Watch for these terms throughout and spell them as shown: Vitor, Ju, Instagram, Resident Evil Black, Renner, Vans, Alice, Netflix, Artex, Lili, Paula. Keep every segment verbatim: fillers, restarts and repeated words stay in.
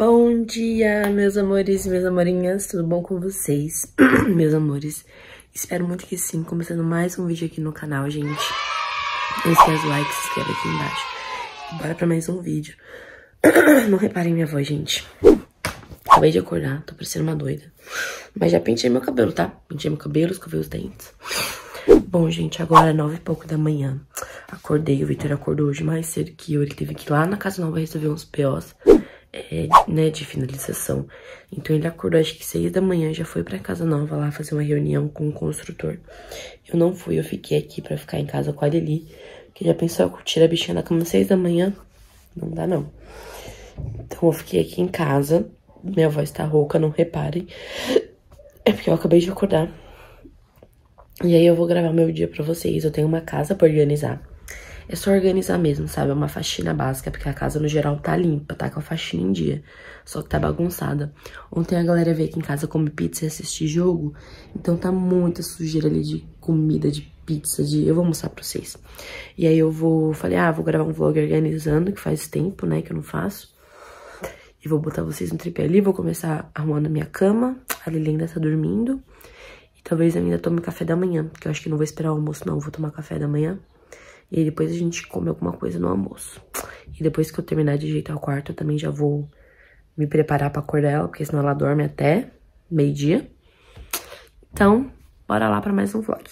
Bom dia, meus amores e minhas amorinhas, tudo bom com vocês? Meus amores, espero muito que sim, começando mais um vídeo aqui no canal, gente. Não esquece o like, se inscreve aqui embaixo. Bora pra mais um vídeo. Não reparem minha voz, gente. Acabei de acordar, tô parecendo uma doida. Mas já pentei meu cabelo, tá? Pentei meu cabelo, escovei os dentes. Bom, gente, agora é nove e pouco da manhã. Acordei, o Vitor acordou hoje mais cedo que eu. Ele teve que ir lá na Casa Nova resolver uns P Os. É, né, de finalização. Então ele acordou acho que seis da manhã, já foi pra Casa Nova lá fazer uma reunião com o construtor. Eu não fui, eu fiquei aqui pra ficar em casa com a Lili, que já pensou que tira a bichinha da cama seis da manhã, não dá não. Então eu fiquei aqui em casa, minha voz tá rouca, não reparem, é porque eu acabei de acordar. E aí eu vou gravar meu dia pra vocês, eu tenho uma casa pra organizar. É só organizar mesmo, sabe? É uma faxina básica, porque a casa, no geral, tá limpa, tá com a faxina em dia. Só que tá bagunçada. Ontem a galera veio aqui em casa comer pizza e assistir jogo, então tá muita sujeira ali de comida, de pizza, de... Eu vou mostrar pra vocês. E aí eu vou... Falei, ah, vou gravar um vlog organizando, que faz tempo, né, que eu não faço. E vou botar vocês no tripé ali, vou começar arrumando minha cama. A Lili ainda tá dormindo. E talvez eu ainda tome café da manhã, porque eu acho que não vou esperar o almoço, não. Vou tomar café da manhã. E aí depois a gente come alguma coisa no almoço. E depois que eu terminar de ajeitar o quarto, eu também já vou me preparar pra acordar ela, porque senão ela dorme até meio-dia. Então, bora lá pra mais um vlog.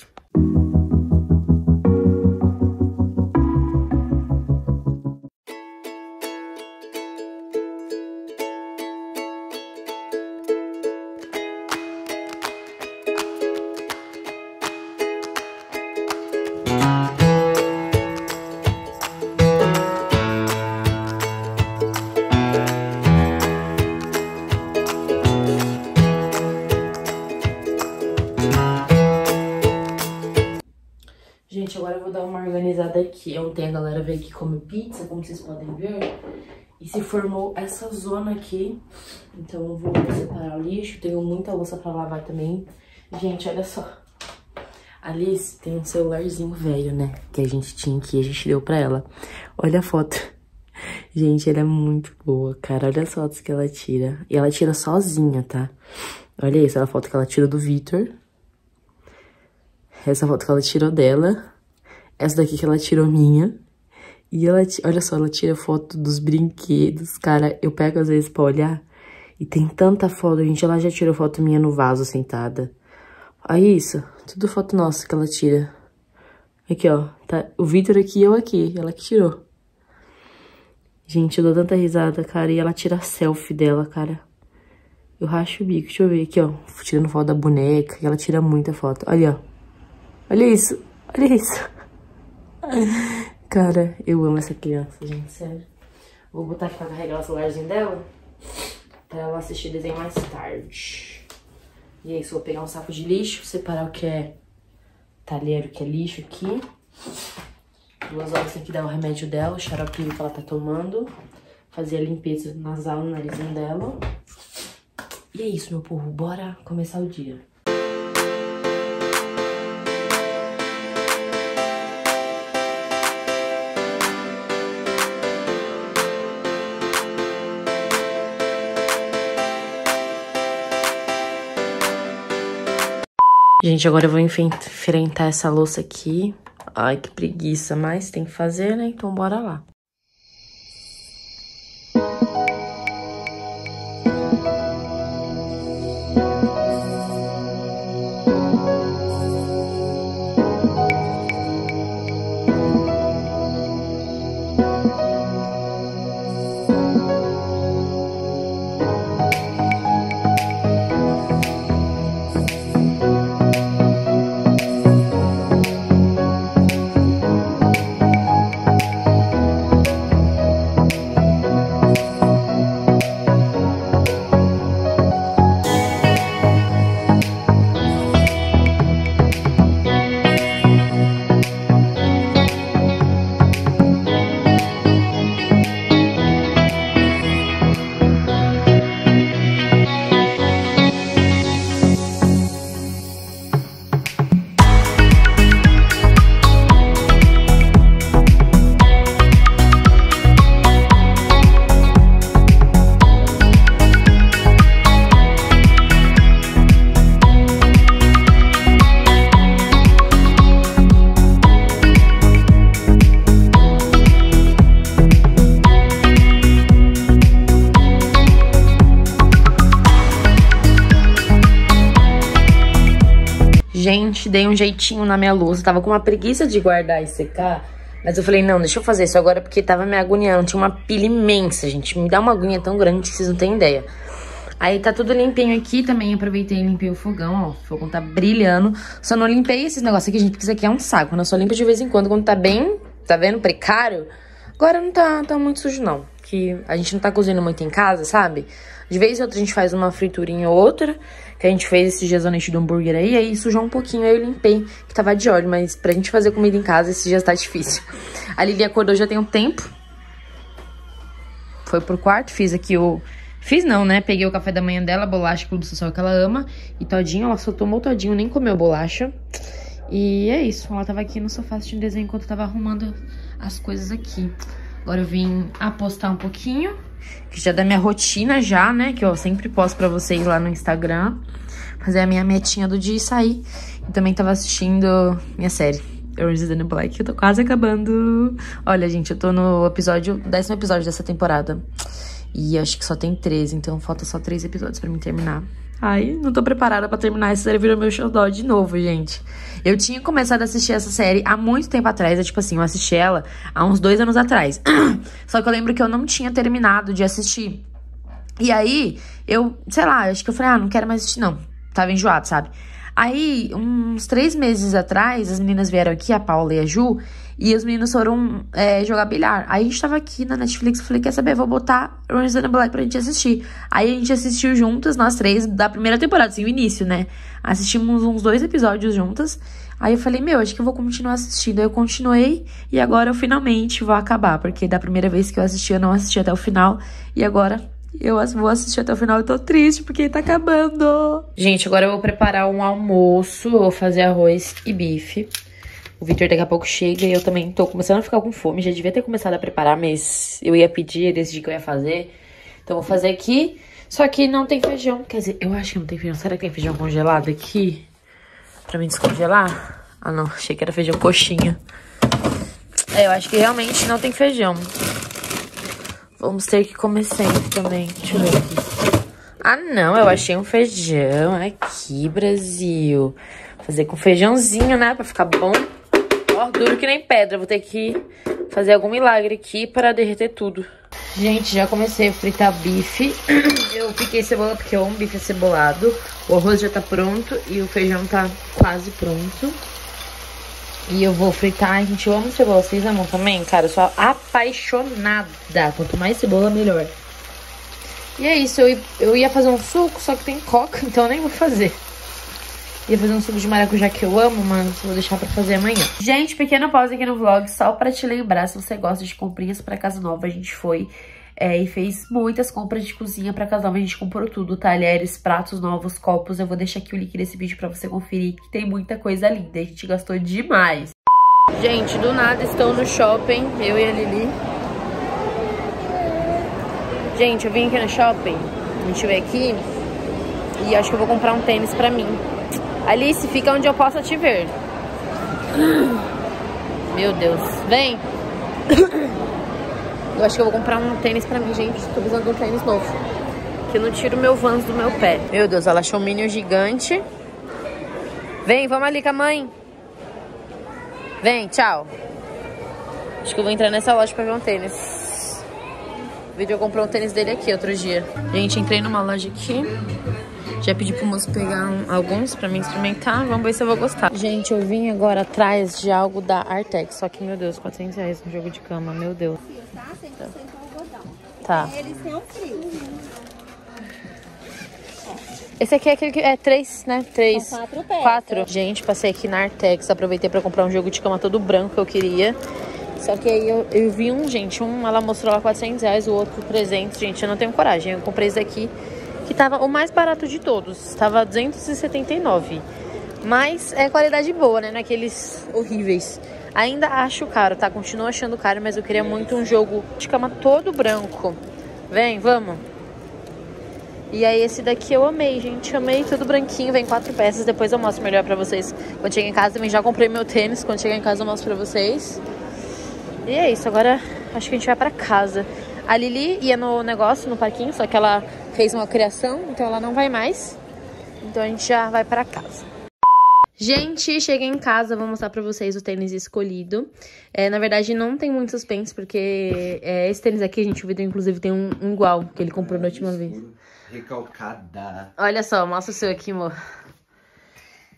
Aqui. Ontem a galera veio aqui comer pizza, como vocês podem ver, e se formou essa zona aqui. Então eu vou separar o lixo, tenho muita louça pra lavar também. Gente, olha só. Alice tem um celularzinho velho, né, que a gente tinha aqui, a gente deu pra ela. Olha a foto. Gente, ela é muito boa, cara. Olha as fotos que ela tira. E ela tira sozinha, tá? Olha isso, olha a foto que ela tira do Vitor. Essa foto que ela tirou dela. Essa daqui que ela tirou minha. E ela, olha só, ela tira foto dos brinquedos. Cara, eu pego às vezes pra olhar e tem tanta foto, gente. Ela já tirou foto minha no vaso, sentada. Aí isso, tudo foto nossa que ela tira. Aqui, ó, tá o Vitor aqui e eu aqui. Ela que tirou. Gente, eu dou tanta risada, cara. E ela tira a selfie dela, cara. Eu racho o bico, deixa eu ver aqui, ó. Tirando foto da boneca. E ela tira muita foto. Olha, ó. Olha isso, olha isso. Cara, eu amo essa criança, gente, sério. Vou botar aqui pra carregar o celularzinho dela, pra ela assistir desenho mais tarde. E é isso, vou pegar um saco de lixo, separar o que é talheiro, o que é lixo aqui. Duas horas aqui dá o remédio dela, o xaropinho que ela tá tomando. Fazer a limpeza nasal no narizinho dela. E é isso, meu povo, bora começar o dia. Gente, agora eu vou enfrentar essa louça aqui. Ai, que preguiça, mas tem que fazer, né? Então bora lá. gente, dei um jeitinho na minha louça. Tava com uma preguiça de guardar e secar, mas eu falei, não, deixa eu fazer isso agora, porque tava me agoniando. Tinha uma pilha imensa, gente. Me dá uma agonia tão grande que vocês não têm ideia. Aí tá tudo limpinho aqui também, aproveitei e limpei o fogão, ó, o fogão tá brilhando. Só não limpei esses negócios aqui, gente, porque isso aqui é um saco, né? Eu só limpo de vez em quando, quando tá bem, tá vendo, precário. Agora não tá, tá muito sujo, não, que a gente não tá cozinhando muito em casa, sabe? De vez em outra a gente faz uma friturinha ou outra, que a gente fez esses dias o lanche do hambúrguer aí, aí sujou um pouquinho, aí eu limpei, que tava de óleo, mas pra gente fazer comida em casa esses dias tá difícil. A Lili acordou já tem um tempo, foi pro quarto, fiz aqui o... Fiz não, né? Peguei o café da manhã dela, bolacha com o sol que ela ama. E todinho, ela só tomou todinho, nem comeu bolacha. E é isso, ela tava aqui no sofá assistindo desenho enquanto eu tava arrumando as coisas aqui. Agora eu vim apostar um pouquinho, que já é da minha rotina já, né? Que eu sempre posto pra vocês lá no Instagram. Mas é a minha metinha do dia e sair. E também tava assistindo minha série, Resident Evil Black, eu tô quase acabando. Olha, gente, eu tô no episódio, décimo episódio dessa temporada. E acho que só tem treze, então falta só três episódios pra mim terminar. Ai, não tô preparada pra terminar. Essa série virou meu xodó de novo, gente. Eu tinha começado a assistir essa série há muito tempo atrás. É tipo assim, eu assisti ela há uns dois anos atrás. Só que eu lembro que eu não tinha terminado de assistir. E aí, eu, sei lá, acho que eu falei, ah, não quero mais assistir, não. Tava enjoado, sabe? Aí, uns três meses atrás, as meninas vieram aqui, a Paula e a Ju... E os meninos foram é, jogar bilhar. Aí a gente tava aqui na Netflix, eu falei, quer saber, vou botar Resident Black pra gente assistir. Aí a gente assistiu juntas, nós três, da primeira temporada, assim, o início, né? Assistimos uns dois episódios juntas. Aí eu falei, meu, acho que eu vou continuar assistindo. Aí eu continuei e agora eu finalmente vou acabar. Porque da primeira vez que eu assisti, eu não assisti até o final. E agora... Eu vou assistir até o final e tô triste porque tá acabando. Gente, agora eu vou preparar um almoço. Eu vou fazer arroz e bife. O Vitor daqui a pouco chega e eu também tô começando a ficar com fome. Já devia ter começado a preparar, mas eu ia pedir, decidi que eu ia fazer. Então eu vou fazer aqui. Só que não tem feijão. Quer dizer, eu acho que não tem feijão. Será que tem feijão congelado aqui? Pra me descongelar? Ah, não. Achei que era feijão coxinha. É, eu acho que realmente não tem feijão. Vamos ter que comer sempre também. Deixa eu ver aqui. Ah, não. Eu achei um feijão aqui, Brasil. Vou fazer com feijãozinho, né? Pra ficar bom. Ó, duro que nem pedra. Vou ter que fazer algum milagre aqui para derreter tudo. Gente, já comecei a fritar bife. Eu piquei cebola porque eu amo bife acebolado. O arroz já tá pronto e o feijão tá quase pronto. E eu vou fritar, gente, eu amo cebola, vocês amam também? Cara, eu sou apaixonada, quanto mais cebola, melhor. E é isso, eu, eu ia fazer um suco, só que tem coca, então eu nem vou fazer. Ia fazer um suco de maracujá que eu amo, mano, vou deixar pra fazer amanhã. Gente, pequeno pause aqui no vlog, só pra te lembrar, se você gosta de comprinhas pra casa nova, a gente foi... É, e fez muitas compras de cozinha pra casa nova, a gente comprou tudo, talheres, pratos novos, copos. Eu vou deixar aqui o link desse vídeo pra você conferir, que tem muita coisa linda, a gente gastou demais. Gente, do nada estão no shopping, eu e a Lili. Gente, eu vim aqui no shopping, a gente veio aqui, e acho que eu vou comprar um tênis pra mim. Alice, fica onde eu possa te ver. Meu Deus, vem! Eu acho que eu vou comprar um tênis pra mim, gente. Tô precisando de um tênis novo. Que eu não tiro meu Vans do meu pé. Meu Deus, ela achou um mini gigante. Vem, vamos ali com a mãe. Vem, tchau. Acho que eu vou entrar nessa loja pra ver um tênis. O Vitor comprou um tênis dele aqui outro dia. Gente, entrei numa loja aqui. Já pedi pro moço pegar um, alguns pra mim experimentar. Vamos ver se eu vou gostar. Gente, eu vim agora atrás de algo da Artex. Só que, meu Deus, quatrocentos reais no jogo de cama. Meu Deus. Tá. Eles têm um frio. Esse aqui é aquele que é três, né? Três. São quatro peças. Quatro. Gente, passei aqui na Artex. Aproveitei pra comprar um jogo de cama todo branco que eu queria. Só que aí eu, eu vi um, gente. Um, ela mostrou lá quatrocentos reais. O outro, trezentos. Gente, eu não tenho coragem. Eu comprei esse aqui. Que tava o mais barato de todos. Tava duzentos e setenta e nove. Mas é qualidade boa, né? Naqueles horríveis. Ainda acho caro, tá? Continuo achando caro, mas eu queria muito um jogo de cama todo branco. Vem, vamos. E aí esse daqui eu amei, gente. Amei, tudo branquinho. Vem quatro peças. Depois eu mostro melhor pra vocês. Quando chegar em casa também já comprei meu tênis. Quando chegar em casa eu mostro pra vocês. E é isso. Agora acho que a gente vai pra casa. A Lili ia no negócio, no parquinho, só que ela fez uma criação, então ela não vai mais. Então a gente já vai pra casa. Gente, cheguei em casa, vou mostrar pra vocês o tênis escolhido. É, na verdade, não tem muito suspense, porque é, esse tênis aqui, gente, o Vitor, inclusive, tem um, um igual, que ele comprou na última vez. Recalcada. Olha só, mostra o seu aqui, amor.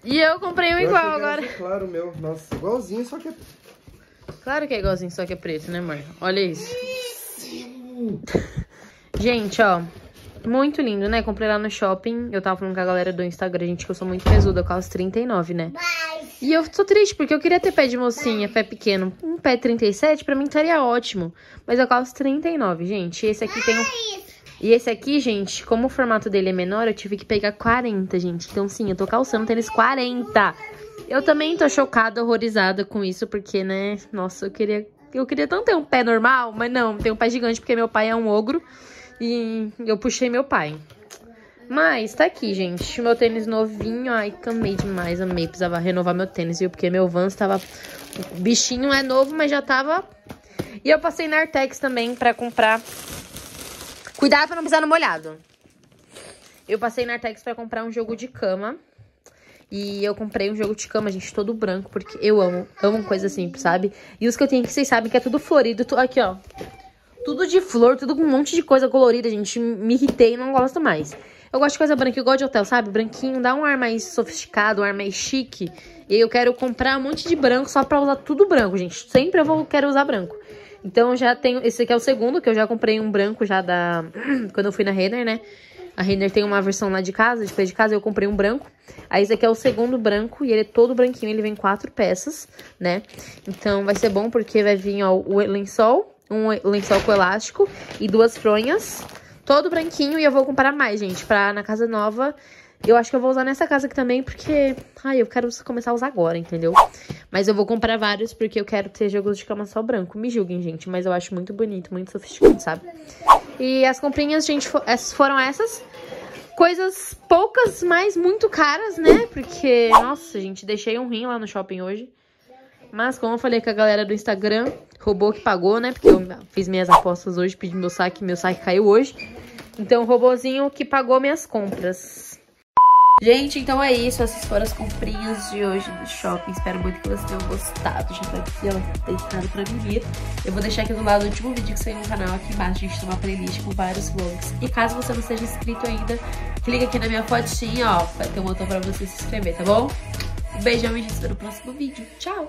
E eu comprei um eu igual agora. Claro, meu. Nossa, igualzinho, só que é... Claro que é igualzinho, só que é preto, né, amor? Olha isso. Isso! Gente, ó. Muito lindo, né? Comprei lá no shopping. Eu tava falando com a galera do Instagram, gente, que eu sou muito pesuda. Eu calço trinta e nove, né? Mas... E eu tô triste, porque eu queria ter pé de mocinha, pé pequeno. Um pé trinta e sete, pra mim, estaria ótimo. Mas eu calço trinta e nove, gente. E esse aqui Mas... tem um... E esse aqui, gente, como o formato dele é menor, eu tive que pegar quarenta, gente. Então, sim, eu tô calçando tênis quarenta. Eu também tô chocada, horrorizada com isso, porque, né? Nossa, eu queria... Eu queria tanto ter um pé normal, mas não. Tem um pé gigante, porque meu pai é um ogro. E eu puxei meu pai. Mas tá aqui, gente. Meu tênis novinho. Ai, amei demais, amei. Precisava renovar meu tênis, viu? Porque meu Vans tava... O bichinho é novo, mas já tava... E eu passei na Artex também pra comprar... Cuidado pra não pisar no molhado. Eu passei na Artex pra comprar um jogo de cama. E eu comprei um jogo de cama, gente, todo branco. Porque eu amo. Amo coisa assim, sabe? E os que eu tenho aqui, vocês sabem que é tudo florido. Tu... Aqui, ó. Tudo de flor, tudo com um monte de coisa colorida, gente. Me irritei, não gosto mais. Eu gosto de coisa branca, eu gosto de hotel, sabe? Branquinho, dá um ar mais sofisticado, um ar mais chique. E eu quero comprar um monte de branco só pra usar tudo branco, gente. Sempre eu vou, quero usar branco. Então eu já tenho... Esse aqui é o segundo, que eu já comprei um branco já da... Quando eu fui na Renner, né? A Renner tem uma versão lá de casa, de pé de casa, eu comprei um branco. Aí esse aqui é o segundo branco e ele é todo branquinho, ele vem quatro peças, né? Então vai ser bom porque vai vir, ó, o lençol... Um lençol com elástico e duas fronhas, todo branquinho. E eu vou comprar mais, gente, pra na casa nova. Eu acho que eu vou usar nessa casa aqui também, porque... Ai, eu quero começar a usar agora, entendeu? Mas eu vou comprar vários, porque eu quero ter jogos de cama só branco. Me julguem, gente, mas eu acho muito bonito, muito sofisticado, sabe? E as comprinhas, gente, foram essas. Coisas poucas, mas muito caras, né? Porque, nossa, gente, deixei um rim lá no shopping hoje. Mas como eu falei com a galera do Instagram, roubou que pagou, né? Porque eu fiz minhas apostas hoje, pedi meu saque, meu saque caiu hoje. Então, o robozinho que pagou minhas compras. Gente, então é isso. Essas foram as comprinhas de hoje do shopping. Espero muito que vocês tenham gostado. Já tá aqui, ó, deitado pra dormir. Eu vou deixar aqui do lado o último vídeo que saiu no canal aqui embaixo. A gente tem uma playlist com vários vlogs. E caso você não seja inscrito ainda, clica aqui na minha fotinha, ó. Vai ter um botão pra você se inscrever, tá bom? Um beijão e a gente se vê no próximo vídeo. Tchau!